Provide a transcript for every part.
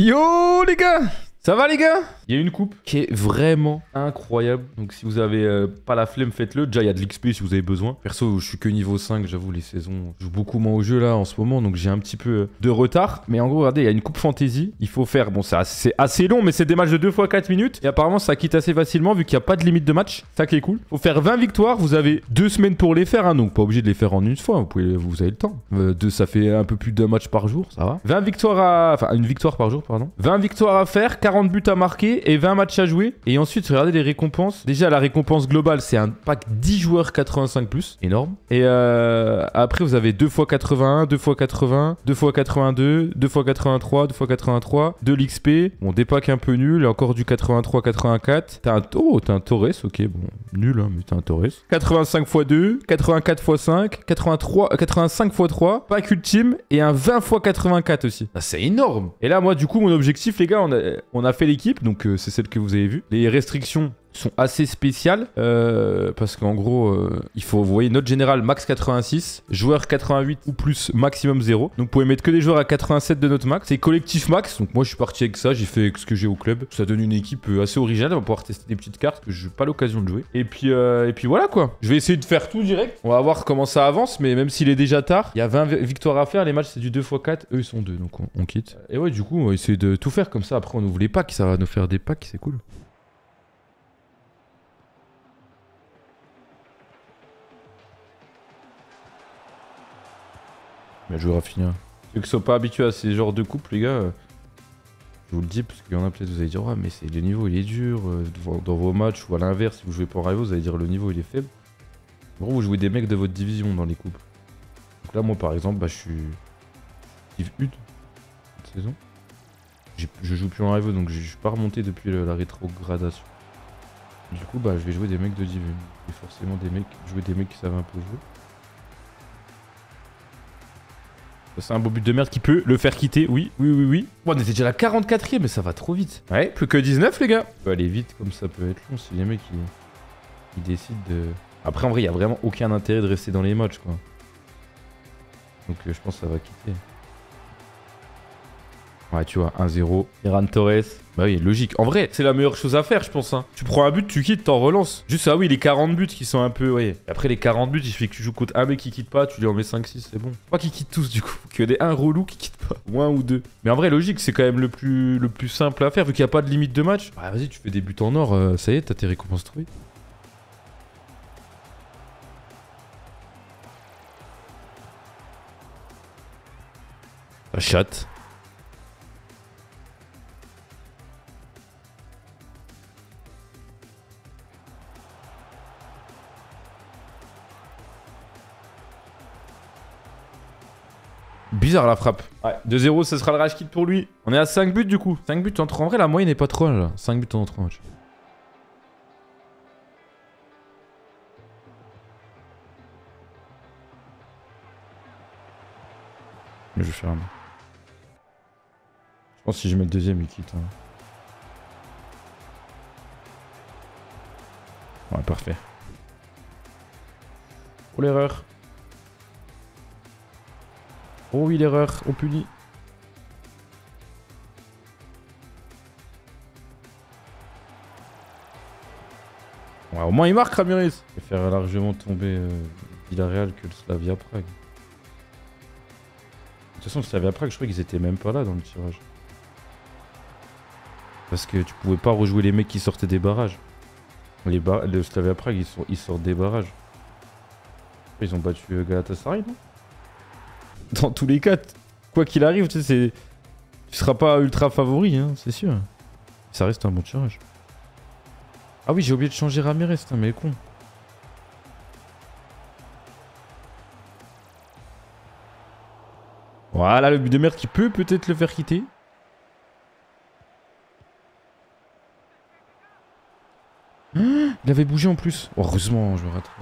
Yo les gars, ça va les gars? Il y a une coupe qui est vraiment incroyable. Donc si vous avez pas la flemme, faites-le. Déjà, il y a de l'XP si vous avez besoin. Perso, je suis que niveau 5, j'avoue, les saisons. Je joue beaucoup moins au jeu là en ce moment, donc j'ai un petit peu de retard. Mais en gros, regardez, il y a une coupe fantasy. Il faut faire, bon, c'est assez long, mais c'est des matchs de 2 fois 4 minutes. Et apparemment, ça quitte assez facilement vu qu'il n'y a pas de limite de match. Ça qui est cool. Faut faire 20 victoires. Vous avez 2 semaines pour les faire, hein, donc pas obligé de les faire en une fois. Vous pouvez, vous avez le temps. Ça fait un peu plus d'un match par jour, ça va. 20 victoires à... Enfin, une victoire par jour, pardon. 20 victoires à faire, 40 buts à marquer. Et 20 matchs à jouer. Et ensuite, regardez les récompenses. Déjà, la récompense globale, c'est un pack 10 joueurs 85+. Énorme. Et après, vous avez 2 x 81, 2 x 80, 2 x 82, 2 x 83, 2 x 83, de l'XP. Bon, des packs un peu nuls. Encore du 83, 84. T'as un... Oh, t'as un Torres. Ok, bon, nul, hein, mais t'as un Torres. 85 × 2, 84 × 5, 85 × 3. Pack ultime et un 20 × 84 aussi. Ah, c'est énorme. Et là, moi, du coup, mon objectif, les gars, on a fait l'équipe. Donc, c'est celle que vous avez vue. Les restrictions sont assez spéciales parce qu'en gros, il faut, vous voyez, note générale max 86, joueur 88 ou plus maximum 0. Donc vous pouvez mettre que des joueurs à 87 de notre max. C'est collectif max, donc moi je suis parti avec ça, j'ai fait ce que j'ai au club. Ça donne une équipe assez originale, on va pouvoir tester des petites cartes que je n'ai pas l'occasion de jouer. Et puis voilà quoi, je vais essayer de faire tout direct. On va voir comment ça avance, mais même s'il est déjà tard, il y a 20 victoires à faire, les matchs c'est du 2 x 4, eux ils sont 2, donc on quitte. Et ouais, du coup, on va essayer de tout faire comme ça, après on ouvre les packs, ça va nous faire des packs, c'est cool. Bien joué Raphinha. Ceux qui sont pas habitués à ces genres de coupes, les gars, je vous le dis, parce qu'il y en a peut-être, vous allez dire, ouais, mais c'est le niveau, il est dur. Dans vos matchs, ou à l'inverse, si vous jouez pas en rival, vous allez dire, le niveau, il est faible. En gros, vous jouez des mecs de votre division dans les coupes. Donc là, moi, par exemple, bah, je suis Div 1 cette saison. Je joue plus en rival, donc je suis pas remonté depuis la rétrogradation. Du coup, bah, je vais jouer des mecs de Div 1. Et forcément, jouer des mecs qui savent un peu jouer. C'est un beau but de merde qui peut le faire quitter. Oui. Bon, on était déjà à la 44e, mais ça va trop vite. Ouais, plus que 19, les gars. On peut aller vite, comme ça peut être long si les mecs ils décident de... Après, en vrai, il n'y a vraiment aucun intérêt de rester dans les matchs, quoi. Donc, je pense que ça va quitter. Ouais, tu vois, 1-0. Ferran Torres. Bah oui, logique. En vrai, c'est la meilleure chose à faire, je pense. Hein. Tu prends un but, tu quittes, t'en relances. Juste, ah oui, les 40 buts qui sont un peu... Ouais. Après, les 40 buts, il suffit que tu joues contre un mec qui quitte pas, tu lui en mets 5-6, c'est bon. Pas qu'ils quittent tous, du coup. Que des 1 relou qui quitte pas. Ou 1 ou 2. Mais en vrai, logique, c'est quand même le plus simple à faire, vu qu'il n'y a pas de limite de match. Bah vas-y, tu fais des buts en or, ça y est, t'as tes récompenses trouvées. La chatte. Bizarre la frappe. Ouais, 2-0, ce sera le rage kit pour lui. On est à 5 buts du coup. 5 buts en 3. En vrai, la moyenne n'est pas trop là. 5 buts en 3 matchs. Je vais faire un... Je pense que si je mets le deuxième, il quitte. Hein. Ouais, parfait. Pour l'erreur. Oh oui, l'erreur, on punit. Ouais, au moins il marque Ramirez. Je vais faire largement tomber Villarreal que le Slavia Prague. De toute façon, le Slavia Prague, je crois qu'ils étaient même pas là dans le tirage. Parce que tu pouvais pas rejouer les mecs qui sortaient des barrages. Le Slavia Prague, ils sortent des barrages. Ils ont battu Galatasaray, non? Dans tous les cas, quoi qu'il arrive, tu sais, tu seras pas ultra favori, hein, c'est sûr. Ça reste un bon tirage. Ah oui, j'ai oublié de changer Ramirez, hein, mais con. Voilà le but de merde qui peut peut-être le faire quitter. Il avait bougé en plus. Oh, heureusement, je me rattrape.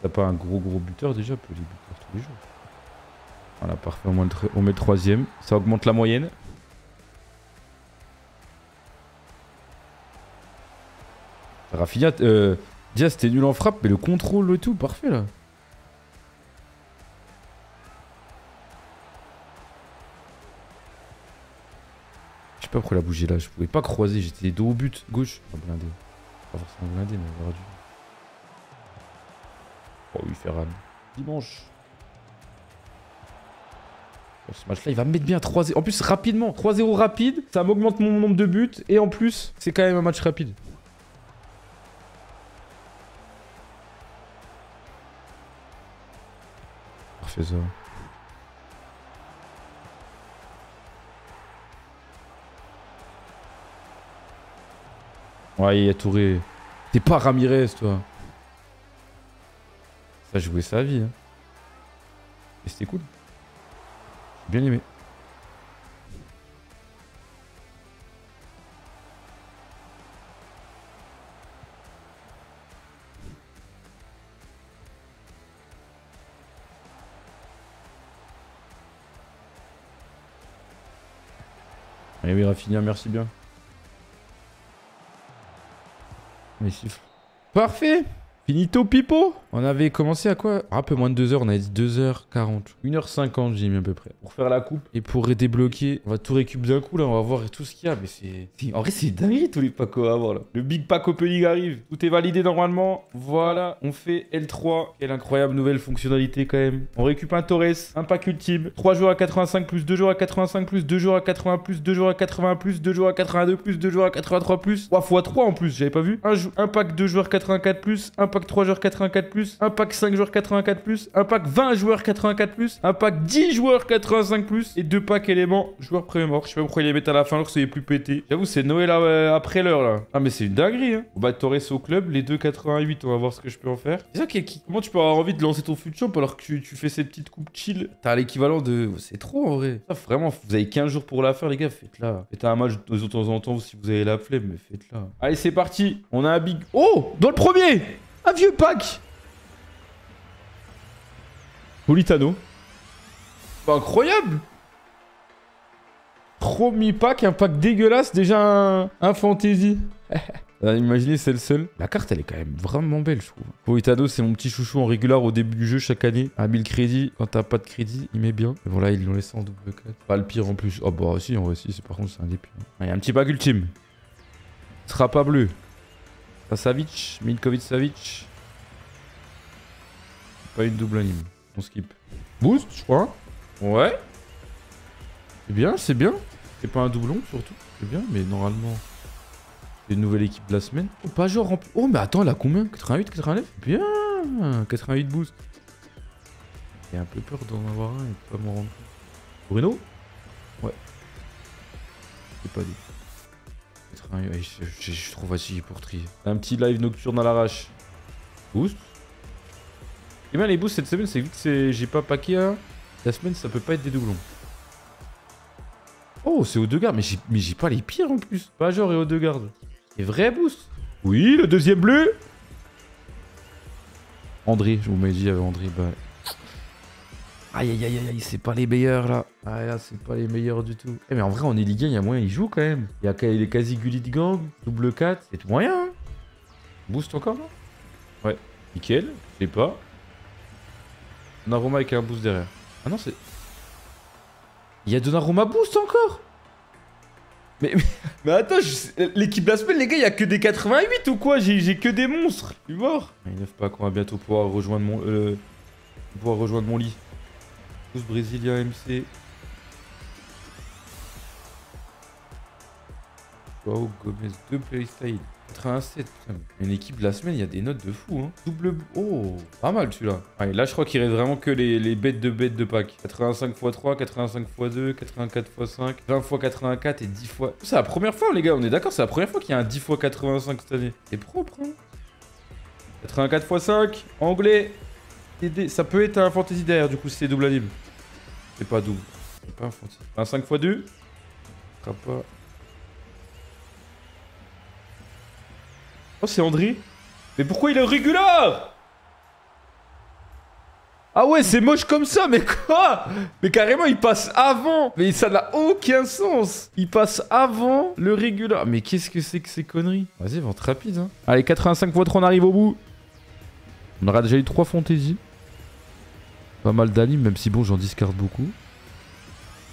T'as pas un gros buteur déjà, peut les buteurs tous les jours. Voilà, parfait, on met le 3e, ça augmente la moyenne. Raphinha, Déjà c'était nul en frappe, mais le contrôle, le tout, parfait là. Je sais pas pourquoi la bouger là, je pouvais pas croiser, j'étais dos au but, gauche. Pas blindé. Pas forcément blindé, mais on aurait dû. Oh oui, Ferran. Dimanche. Bon, ce match-là, il va me mettre bien 3-0. En plus, rapidement. 3-0 rapide. Ça m'augmente mon nombre de buts. Et en plus, c'est quand même un match rapide. Parfait, ça. Ouais, il y a Touré. T'es pas Ramirez, toi. Ça jouait sa vie. Hein. Et c'était cool. J'ai bien aimé. Et oui, Raphinha, merci bien. Mais siffle. Parfait! Finito pipo. On avait commencé à quoi? Un peu moins de 2h, on avait dit 2h40. 1h50 j'ai mis à peu près. Pour faire la coupe et pour débloquer. On va tout récupérer d'un coup là, on va voir tout ce qu'il y a. Mais c'est... En vrai c'est dingue tous les packs à avoir là. Le big pack opening arrive. Tout est validé normalement. Voilà, on fait L3. Quelle incroyable nouvelle fonctionnalité quand même. On récupère un Torres, un pack ultime. 3 joueurs à 85+, plus, 2 joueurs à 85+, plus, 2 joueurs à 80+, plus, 2 joueurs à 80+, plus, 2 joueurs à 82+, plus, 2 joueurs à 83+. Plus. 3 × 3 en plus, j'avais pas vu. Un pack 2 joueurs 84+, plus, un pack 3 joueurs 84+, un pack 5 joueurs 84+, un pack 20 joueurs 84+, un pack 10 joueurs 85+, et 2 packs éléments joueurs pré-mort. Je sais pas pourquoi ils les mettent à la fin alors que c'est les plus pétés. J'avoue, c'est Noël après l'heure là. Ah, mais c'est une dinguerie, hein. On bat Torres au club, les 2,88, on va voir ce que je peux en faire. C'est ça qui... Comment tu peux avoir envie de lancer ton FUT Champ alors que tu fais ces petites coupes chill? T'as l'équivalent de... C'est trop en vrai. Ça, vraiment, vous avez 15 jours pour la faire, les gars, faites-la. Faites un match de temps en temps si vous avez la flemme, mais faites-la. Allez, c'est parti. On a un big. Oh, dans le premier! Un vieux pack Politano. Pas incroyable. Premier pack, un pack dégueulasse. Déjà un fantasy. Imaginez, c'est le seul. La carte, elle est quand même vraiment belle, je trouve. Politano, c'est mon petit chouchou en régulier au début du jeu chaque année. À 1000 crédits. Quand t'as pas de crédit, il met bien. Mais bon, là, ils l'ont laissé en double 4. Pas le pire en plus. Oh, bah, si, en vrai, si. Par contre, c'est un des pires. Il y a un petit pack ultime. Ce sera pas bleu. Savitch, Milkovic Savitch. Pas une double anime. On skip. Boost, je crois. Ouais. C'est bien, c'est bien. C'est pas un doublon, surtout. C'est bien, mais normalement... C'est une nouvelle équipe de la semaine. Oh, pas genre... En... Oh, mais attends, elle a combien? 88, 89? Bien 88 boost. J'ai un peu peur d'en avoir un et de pas m'en rendre compte. Bruno? Ouais. C'est pas dit. Je suis trop facile pour trier. Un petit live nocturne à l'arrache. Boost. Et bien les boosts cette semaine, c'est vu que j'ai pas paqué. Hein. La semaine, ça peut pas être des doublons. Oh, c'est aux deux gardes. Mais j'ai pas les pires en plus. Pas genre et aux deux gardes. C'est vrai boost. Oui, le deuxième bleu. André, je vous m'ai dit, André, bah... Aïe, aïe, aïe, aïe, c'est pas les meilleurs, là. Ah, là, c'est pas les meilleurs du tout. Eh, mais en vrai, en Ligue 1, il y a moyen, il joue quand même. Il est quasi Gullit Gang, double 4. C'est moyen, hein. Boost encore, là. Ouais, nickel, je sais pas. Donnarumma avec un boost derrière. Ah non, c'est... Il y a Donnarumma boost encore. Mais attends, l'équipe de la semaine, les gars, il n'y a que des 88 ou quoi? J'ai que des monstres, tu vois. Il ne faut pas qu'on va bientôt pouvoir rejoindre mon... pouvoir rejoindre mon lit. Brésilien MC. Wow, Gomez 2 playstyle. 87. Une équipe de la semaine, il y a des notes de fou. Hein. Double. Oh, pas mal celui-là. Allez, là, je crois qu'il reste vraiment que les bêtes de pack. 85 x 3, 85 x 2, 84 x 5, 20 x 84 et 10 x. C'est la première fois, les gars, on est d'accord, c'est la première fois qu'il y a un 10 x 85 cette année. C'est propre, hein. 84 x 5, anglais. Ça peut être un fantasy derrière, du coup, c'est double anime. C'est pas double. C'est pas un fantasy. Un 5 x 2. Oh, c'est André. Mais pourquoi il est régulier? Ah ouais, c'est moche comme ça, mais quoi? Mais carrément, il passe avant. Mais ça n'a aucun sens. Il passe avant le régulateur. Mais qu'est-ce que c'est que ces conneries? Vas-y, vente rapide. Hein. Allez, 85 fois 3, on arrive au bout. On aura déjà eu 3 fantaisies. Pas mal d'animes, même si bon, j'en discarde beaucoup.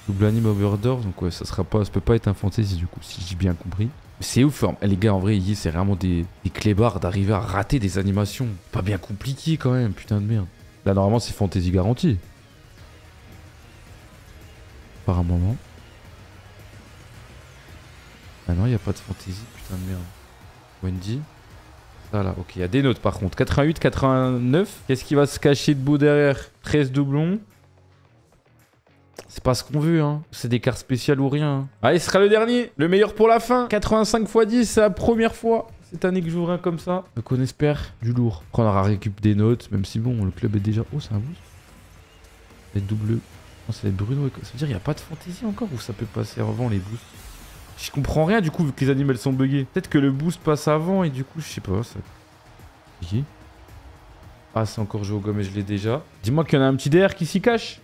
Double anime overdose, donc ouais, ça sera pas, ça peut pas être un fantasy du coup, si j'ai bien compris. C'est ouf, hein. Les gars, en vrai, c'est vraiment des clébards d'arriver à rater des animations. Pas bien compliqué quand même, putain de merde. Là, normalement, c'est fantasy garantie. Par un moment. Ah non, il n'y a pas de fantasy, putain de merde. Wendy. Voilà, ok, il y a des notes par contre. 88, 89. Qu'est-ce qui va se cacher debout derrière? 13 doublons. C'est pas ce qu'on veut, hein. C'est des cartes spéciales ou rien. Hein. Allez, ce sera le dernier. Le meilleur pour la fin. 85 x 10, c'est la première fois cette année que j'ouvre un comme ça. Donc on espère du lourd. Après, on aura récup des notes, même si bon, le club est déjà... Oh, c'est un boost. Ça va être double. Non, ça va être Bruno. Et... Ça veut dire qu'il n'y a pas de fantaisie encore ou ça peut passer avant les boosts? Je comprends rien du coup, vu que les animaux sont buggés. Peut-être que le boost passe avant et du coup, je sais pas. Ça... Okay. Ah, c'est encore joué au Gomez, je l'ai déjà. Dis-moi qu'il y en a un petit DR qui s'y cache.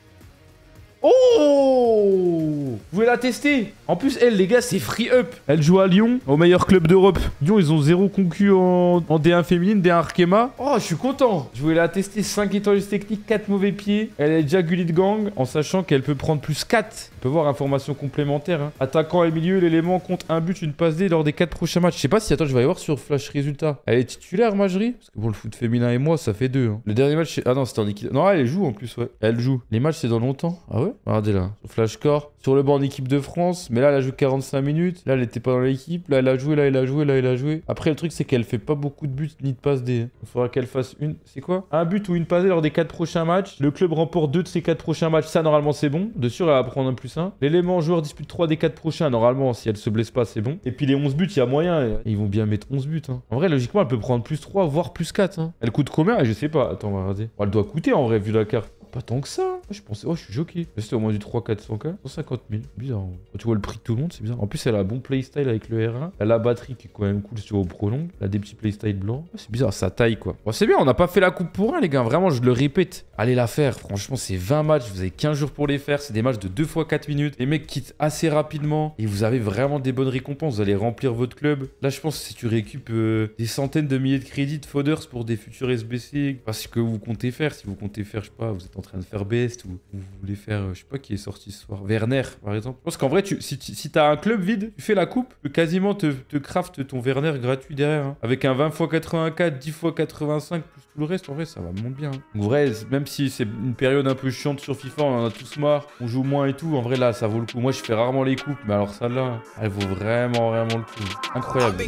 Oh! Vous pouvez la tester. En plus, elle, les gars, c'est free up. Elle joue à Lyon, au meilleur club d'Europe. Lyon, ils ont 0 concu en D1 féminine, D1 Arkema. Oh, je suis content. Je voulais la tester. 5 étoiles techniques, 4 mauvais pieds. Elle est déjà gulée de gang, en sachant qu'elle peut prendre plus 4. On peut voir information complémentaire. Hein. Attaquant et milieu, l'élément compte un but, une passe D lors des 4 prochains matchs. Je sais pas si, attends, je vais aller voir sur Flash résultats. Elle est titulaire, Majerie? Parce que pour le foot féminin et moi, ça fait 2. Hein. Le dernier match, ah non, c'était en équipe. Non, elle joue en plus, ouais. Elle joue. Les matchs, c'est dans longtemps. Ah ouais? Regardez là, flashcore, sur le banc d'équipe de France, mais là elle a joué 45 minutes, là elle était pas dans l'équipe, là elle a joué, là elle a joué, là elle a joué. Après le truc c'est qu'elle fait pas beaucoup de buts ni de passes D. Il faudra qu'elle fasse une, c'est quoi? Un but ou une passe D lors des 4 prochains matchs, le club remporte 2 de ses 4 prochains matchs, ça normalement c'est bon, de sûr elle va prendre un +1. L'élément joueur dispute 3 des 4 prochains, normalement si elle se blesse pas c'est bon. Et puis les 11 buts il y a moyen, ils vont bien mettre 11 buts. Hein. En vrai logiquement elle peut prendre +3 voire +4. Hein. Elle coûte combien? Je sais pas, attends on va regarder. Elle doit coûter en vrai vu la carte. Pas tant que ça. Je pensais... Oh, je suis choqué. C'était au moins du 300-400K. 150 000. Bizarre. Hein. Quand tu vois le prix de tout le monde, c'est bizarre. En plus, elle a un bon playstyle avec le R1. Elle a la batterie qui est quand même cool si tu vois au prolong. Elle a des petits playstyles blancs. C'est bizarre, sa taille, quoi. Bon, c'est bien, on n'a pas fait la coupe pour un, les gars. Vraiment, je le répète. Allez la faire. Franchement, c'est 20 matchs. Vous avez 15 jours pour les faire. C'est des matchs de 2 fois 4 minutes. Les mecs quittent assez rapidement. Et vous avez vraiment des bonnes récompenses. Vous allez remplir votre club. Là, je pense que si tu récupères des centaines de milliers de crédits de fodders pour des futurs SBC, parce que vous comptez faire. Si vous comptez faire, je sais pas, vous êtes en train de faire best ou vous voulez faire, je sais pas qui est sorti ce soir, Werner par exemple. Parce qu'en vrai, si t'as un club vide, tu fais la coupe, tu peux quasiment te craft ton Werner gratuit derrière. Hein. Avec un 20 x 84, 10 x 85, plus tout le reste, en vrai, ça va monter bien. Hein. En vrai, même si c'est une période un peu chiante sur FIFA, on en a tous marre, on joue moins et tout, en vrai là, ça vaut le coup. Moi, je fais rarement les coupes, mais alors celle-là, elle vaut vraiment le coup. Incroyable.